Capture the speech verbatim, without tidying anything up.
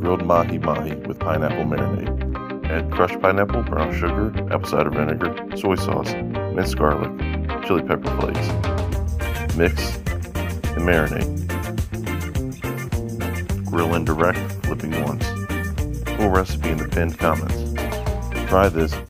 grilled mahi-mahi with pineapple marinade. Add crushed pineapple, brown sugar, apple cider vinegar, soy sauce, minced garlic, chili pepper flakes. Mix and marinate. Grill indirect, flipping once. Full recipe in the pinned comments. Try this.